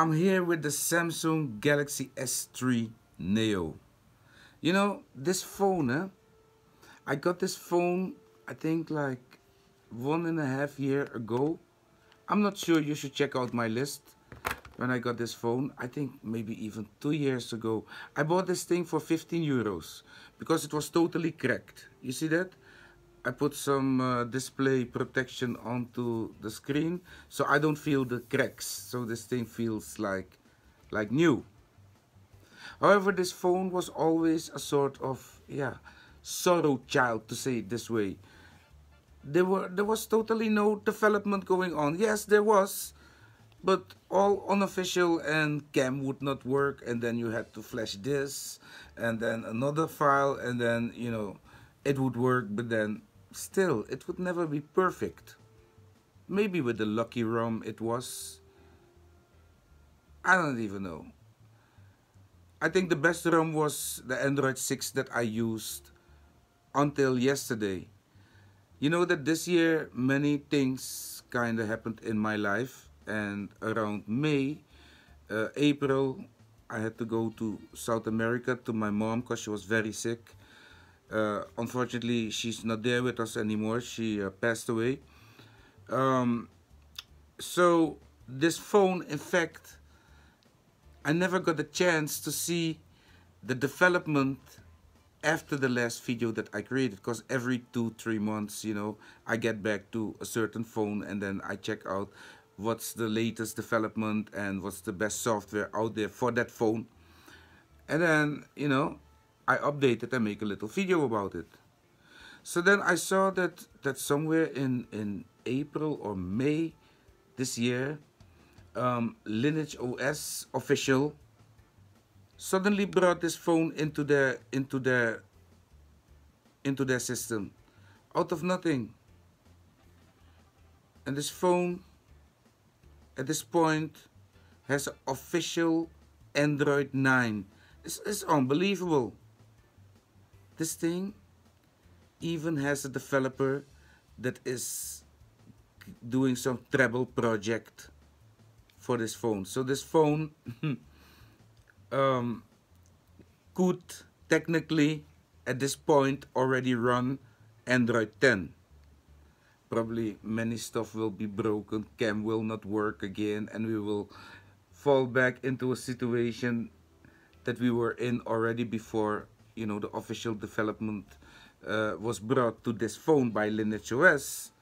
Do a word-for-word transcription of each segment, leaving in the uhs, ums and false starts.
I'm here with the Samsung Galaxy S three Neo. You know, this phone, huh? I got this phone, I think like one and a half year ago. I'm not sure, you should check out my list when I got this phone. I think maybe even two years ago. I bought this thing for fifteen euros because it was totally cracked. You see that? I put some uh, display protection onto the screen so I don't feel the cracks. So this thing feels like, like new. However, this phone was always a sort of, yeah, sorrow child, to say it this way. There were there was totally no development going on. Yes, there was, but all unofficial, and cam would not work, and then you had to flash this, and then another file, and then, you know, it would work, but then still, it would never be perfect. Maybe with the lucky ROM it was. I don't even know. I think the best ROM was the Android six that I used until yesterday. You know that this year many things kind of happened in my life, and around May, uh, April, I had to go to South America to my mom because she was very sick. Uh, unfortunately, she's not there with us anymore. She uh, passed away. Um, so this phone, in fact, I never got the chance to see the development after the last video that I created, because every two, three months, you know, I get back to a certain phone and then I check out what's the latest development and what's the best software out there for that phone. And then, you know, I update it and make a little video about it. So then I saw that, that somewhere in, in April or May this year, Um, Lineage O S official suddenly brought this phone into their into their into their system out of nothing, and this phone at this point has an official Android nine. It's, it's unbelievable. This thing even has a developer that is doing some treble project for this phone. So this phone um, could technically at this point already run Android ten. Probably many stuff will be broken, cam will not work again, and we will fall back into a situation that we were in already before, you know, the official development uh, was brought to this phone by Lineage O S.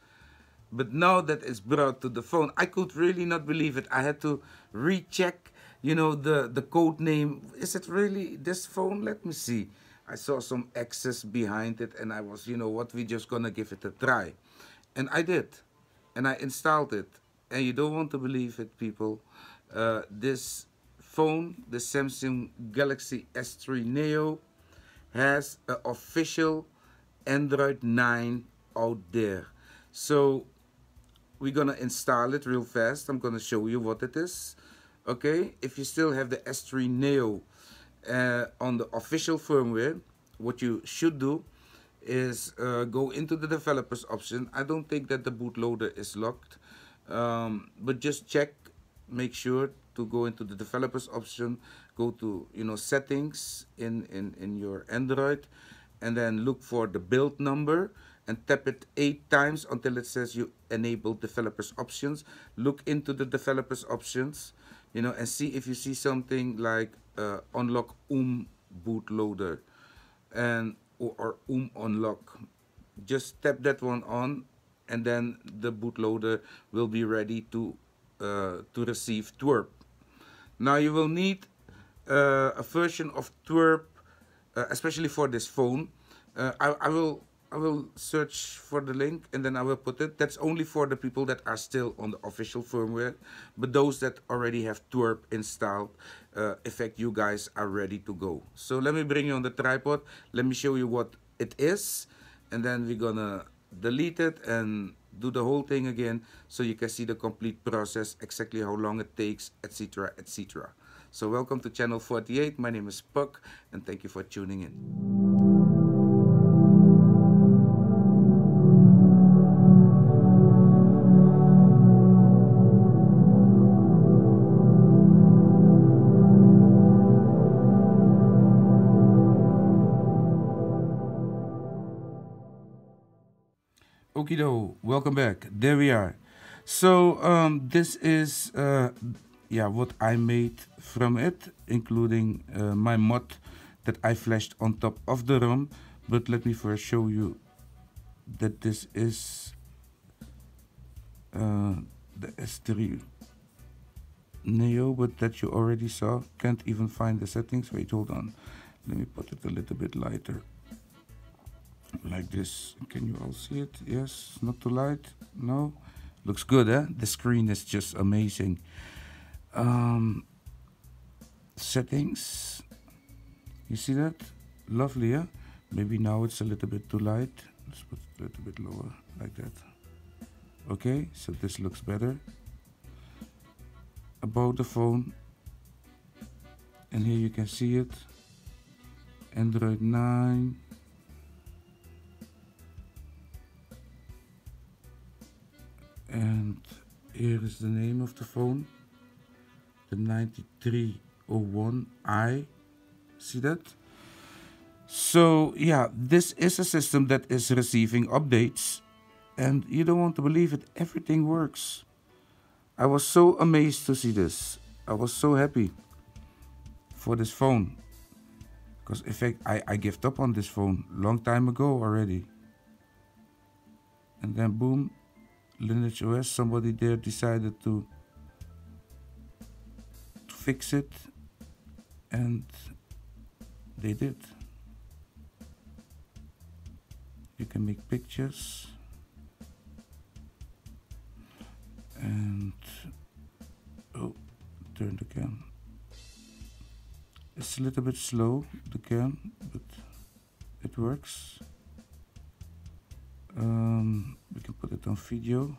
But now that it's brought to the phone, I could really not believe it. I had to recheck, you know, the, the code name. Is it really this phone? Let me see. I saw some access behind it and I was, you know what, we just gonna give it a try. And I did. And I installed it. And you don't want to believe it, people. Uh, this phone, the Samsung Galaxy S three Neo, has an official Android nine out there. So we're gonna install it real fast. I'm gonna show you what it is. Okay, if you still have the S three Neo uh, on the official firmware, what you should do is uh, go into the developers option. I don't think that the bootloader is locked, um, but just check, make sure to go into the developers option, go to, you know, settings in, in, in your Android, and then look for the build number and tap it eight times until it says you enable developers options. Look into the developers options, you know, and see if you see something like uh, unlock O E M bootloader and or, or O E M unlock. Just tap that one on, and then the bootloader will be ready to uh, to receive T W R P. Now you will need uh, a version of T W R P, uh, especially for this phone. Uh, I, I will. I will search for the link and then I will put it. That's only for the people that are still on the official firmware. But those that already have T W R P installed, uh, in fact, you guys are ready to go. So let me bring you on the tripod. Let me show you what it is. And then we're gonna delete it and do the whole thing again so you can see the complete process, exactly how long it takes, et cetera, et cetera. So welcome to Channel forty-eight. My name is Puck and thank you for tuning in. Okie doke, welcome back. There we are. So um, this is uh, yeah, what I made from it, including uh, my mod that I flashed on top of the ROM. But let me first show you that this is uh, the S three Neo, but that you already saw. Can't even find the settings. Wait, hold on. Let me put it a little bit lighter. Like this. Can you all see it? Yes. Not too light. No. Looks good, eh? The screen is just amazing. Um, settings. You see that? Lovely, eh? Maybe now it's a little bit too light. Let's put it a little bit lower, like that. Okay, so this looks better. About the phone. And here you can see it. Android nine. And here is the name of the phone, the nine three zero one i. See that? So yeah, this is a system that is receiving updates, and you don't want to believe it, everything works. I was so amazed to see this. I was so happy for this phone, because in fact I, I gave up on this phone long time ago already. And then boom, Lineage O S, somebody there decided to fix it, and they did. You can make pictures, and oh, turn the cam. It's a little bit slow, the cam, but it works. Um, we can put it on video.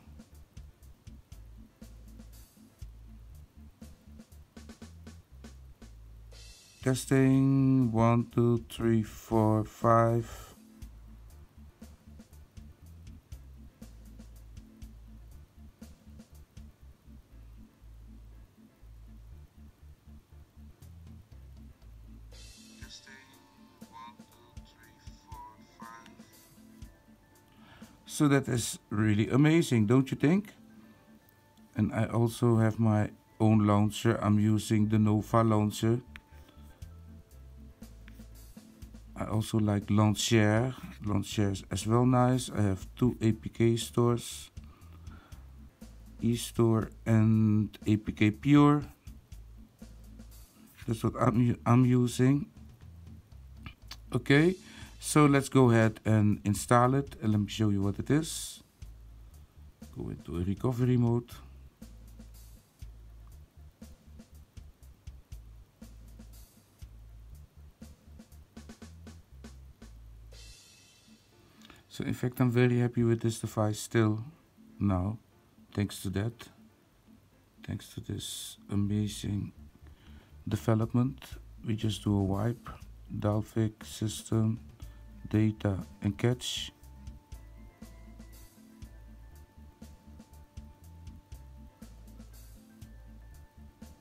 Testing one, two, three, four, five. So that is really amazing, don't you think? And I also have my own launcher. I'm using the Nova launcher. I also like launcher. Launcher is as well nice. I have two A P K stores, eStore and A P K Pure. That's what I'm I'm using. Okay. So let's go ahead and install it, and let me show you what it is. Go into a recovery mode. So in fact I'm very happy with this device still now, thanks to that, thanks to this amazing development. We just do a wipe, Dalvik system, data and catch.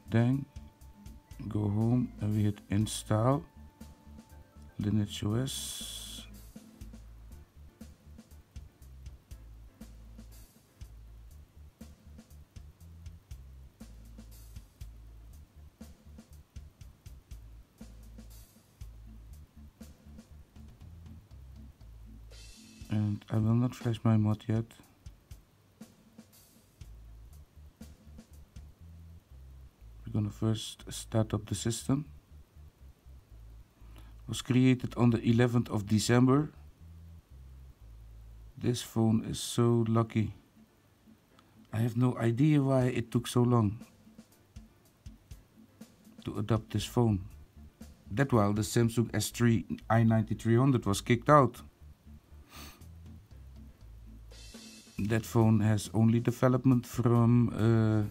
Then go home and we hit install Lineage O S. And I will not flash my mod yet. We're gonna first start up the system. It was created on the eleventh of December. This phone is so lucky. I have no idea why it took so long to adopt this phone. That while the Samsung S three i nine three zero zero zero was kicked out. That phone has only development from uh,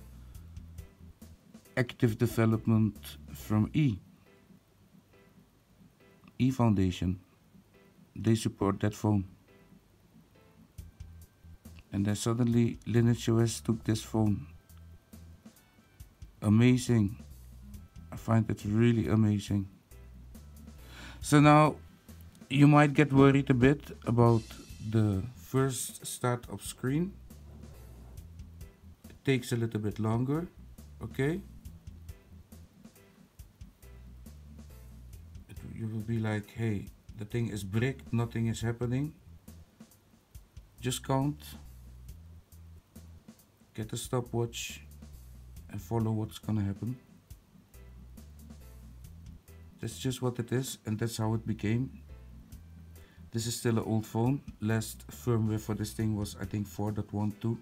active development from E. E Foundation. They support that phone. And then suddenly Lineage O S took this phone. Amazing. I find it really amazing. So now you might get worried a bit about the first startup screen. It takes a little bit longer. Okay. It, you will be like, hey, the thing is bricked, nothing is happening. Just count, get a stopwatch and follow what's gonna happen. That's just what it is, and that's how it became. This is still an old phone. Last firmware for this thing was, I think, four point one point two,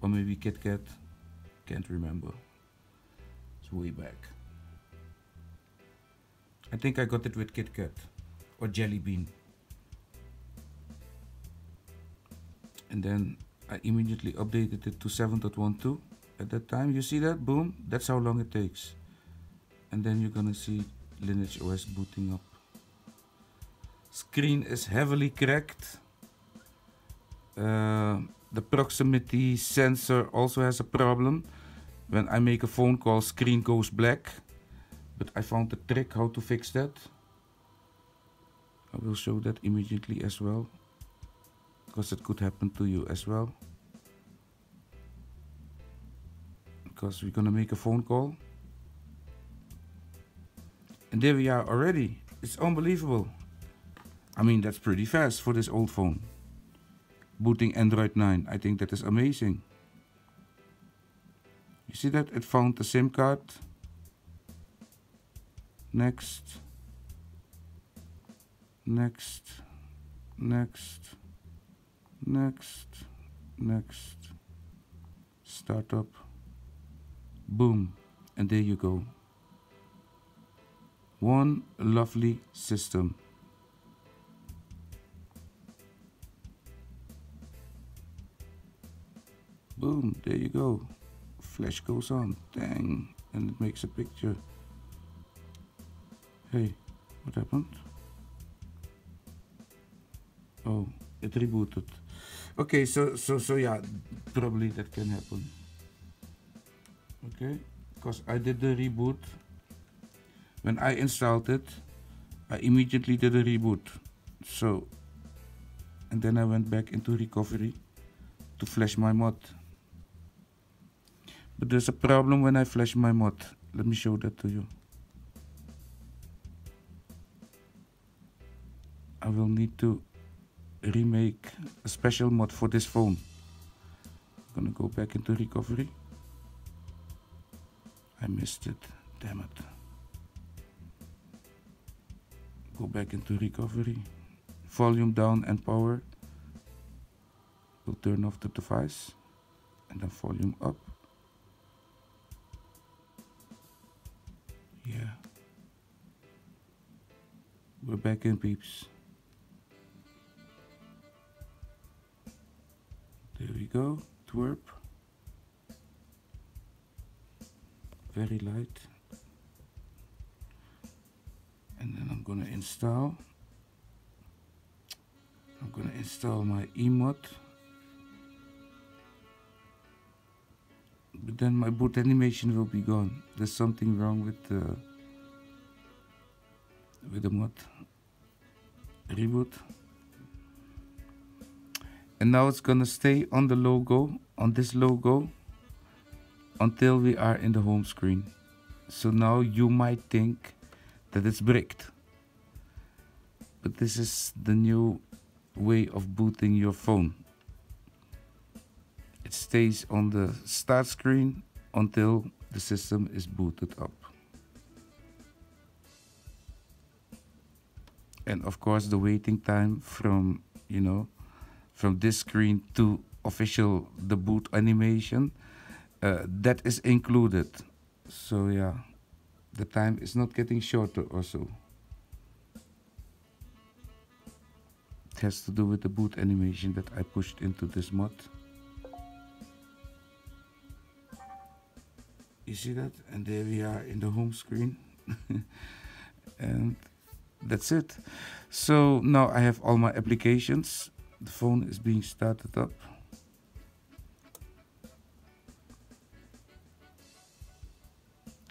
or maybe KitKat, can't remember. It's way back. I think I got it with KitKat or Jelly Bean. And then I immediately updated it to seven point one point two at that time. You see that? Boom, that's how long it takes. And then you're gonna see Lineage O S booting up. Screen is heavily cracked. Uh, the proximity sensor also has a problem. When I make a phone call, screen goes black. But I found a trick how to fix that. I will show that immediately as well, because it could happen to you as well. Because we're gonna make a phone call. And there we are already. It's unbelievable. I mean, that's pretty fast for this old phone. Booting Android nine, I think that is amazing. You see that? It found the SIM card. Next. Next. Next. Next. Next. Startup. Boom. And there you go. One lovely system. Boom, there you go. Flash goes on, dang, and it makes a picture. Hey, what happened? Oh, it rebooted. Okay, so so so yeah, probably that can happen. Okay, because I did the reboot. When I installed it, I immediately did a reboot. So, and then I went back into recovery to flash my mod. But there's a problem when I flash my mod. Let me show that to you. I will need to remake a special mod for this phone. I'm gonna go back into recovery. I missed it, damn it. Go back into recovery, volume down and power. We'll turn off the device and then volume up. Yeah, we're back in, peeps. There we go, T W R P. Very light. And then I'm gonna install. I'm gonna install my emod. But then my boot animation will be gone. There's something wrong with the with the mod. Reboot. And now it's gonna stay on the logo, on this logo, until we are in the home screen. So now you might think that it's bricked, but this is the new way of booting your phone. It stays on the start screen until the system is booted up. And of course the waiting time from, you know, from this screen to official the boot animation, uh, that is included. So yeah, the time is not getting shorter or so. It has to do with the boot animation that I pushed into this mod. You see that? And there we are in the home screen. And that's it. So now I have all my applications. The phone is being started up.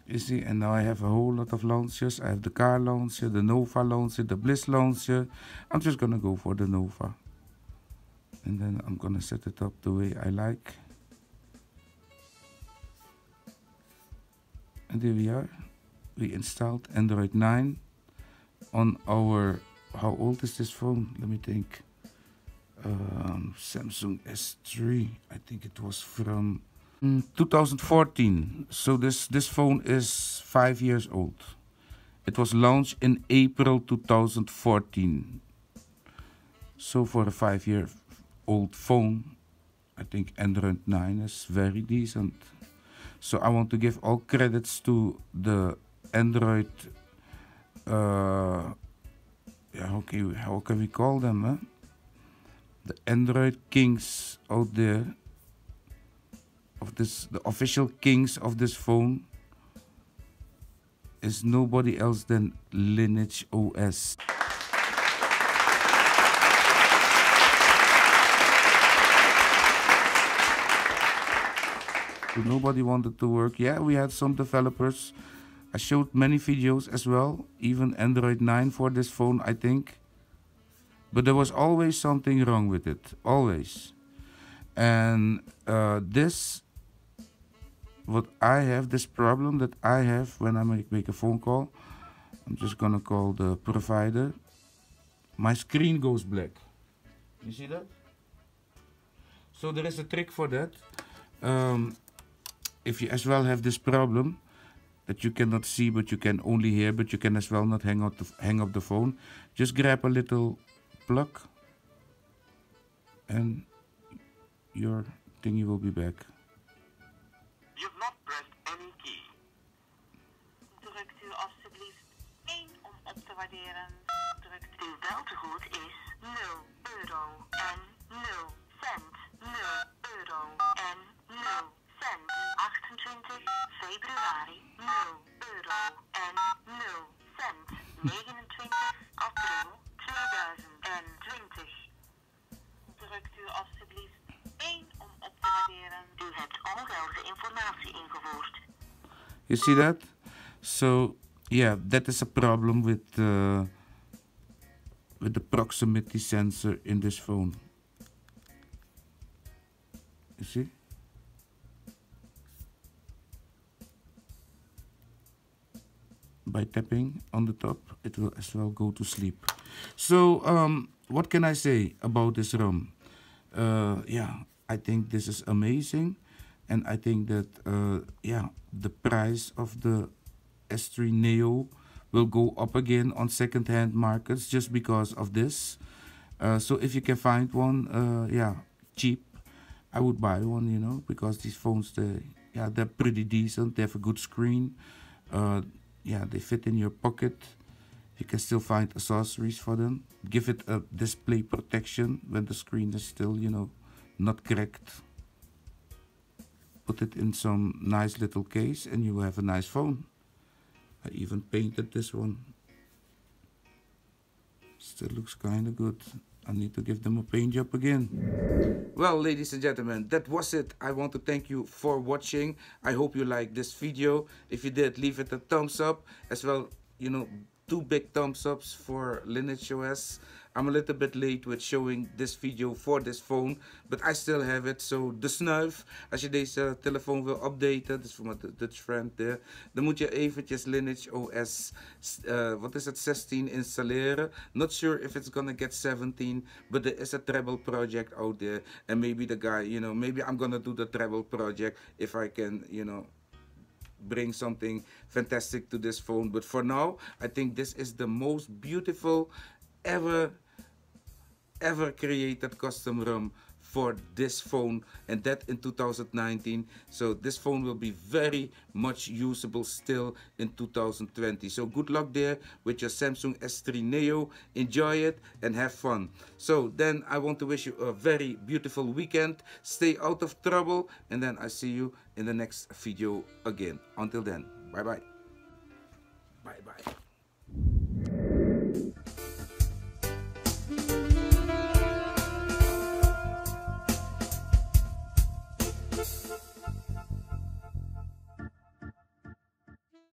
You see, and now I have a whole lot of launchers. I have the car launcher, the Nova launcher, the Bliss launcher. I'm just gonna go for the Nova. and then I'm gonna set it up the way I like. And there we are. We installed Android nine on our, how old is this phone? Let me think. Um, Samsung S three, I think it was from mm, two thousand fourteen. So this, this phone is five years old. It was launched in April two thousand fourteen. So for a five year old phone, I think Android nine is very decent. So I want to give all credits to the Android, uh, yeah, okay, how can we call them, huh? The Android kings out there, of this, the official kings of this phone is nobody else than Lineage O S. Nobody wanted to work. Yeah, we had some developers. I showed many videos as well, even Android nine for this phone, I think. But there was always something wrong with it, always. And uh, this, what I have, this problem that I have when I make, make a phone call, I'm just gonna call the provider. My screen goes black. You see that? So there is a trick for that. Um, if you as well have this problem that you cannot see but you can only hear, but you can as well not hang up the, hang up the phone, just grab a little plug and your thingy will be back. You've not pressed any key. Drukt u alstublieft één om op te waarderen. Drukt uw beltegoed is nul euro en nul cent. nul euro en nul cent. achtentwintig februari nul euro en nul cent. negenentwintig april tweeduizend twintig. Drukt u alstublieft één om op te waarderen. U hebt ongeldige informatie ingevoerd. You see that? So yeah, that is a problem with uh, with the proximity sensor in this phone. You see? By tapping on the top, it will as well go to sleep. So um, what can I say about this ROM? Uh, yeah, I think this is amazing, and I think that uh, yeah, the price of the S three Neo will go up again on second-hand markets just because of this. Uh, so if you can find one, uh, yeah, cheap, I would buy one, you know, because these phones, they yeah, they're pretty decent. They have a good screen. Uh, yeah, they fit in your pocket. You can still find accessories for them. Give it a display protection when the screen is still, you know, not cracked. Put it in some nice little case and you have a nice phone. I even painted this one. Still looks kind of good. I need to give them a paint job again. Well, ladies and gentlemen, that was it. I want to thank you for watching. I hope you liked this video. If you did, leave it a thumbs up. As well, you know, two big thumbs ups for Lineage O S. I'm a little bit late with showing this video for this phone, but I still have it. So de snuif, als je deze telefoon wil updaten, dus voor mijn Dutch friend there, dan moet je eventjes Lineage O S, uh, wat is het, zestien installeren. Not sure if it's gonna get seventeen, but there is a treble project out there, and maybe the guy, you know, maybe I'm gonna do the treble project if I can, you know, bring something fantastic to this phone. But for now, I think this is the most beautiful ever ever created custom ROM for this phone, and that in two thousand nineteen. So this phone will be very much usable still in two thousand twenty. So good luck there with your Samsung S three Neo. Enjoy it and have fun. So then I want to wish you a very beautiful weekend. Stay out of trouble, and then I see you in the next video again. Until then, bye bye. Bye bye.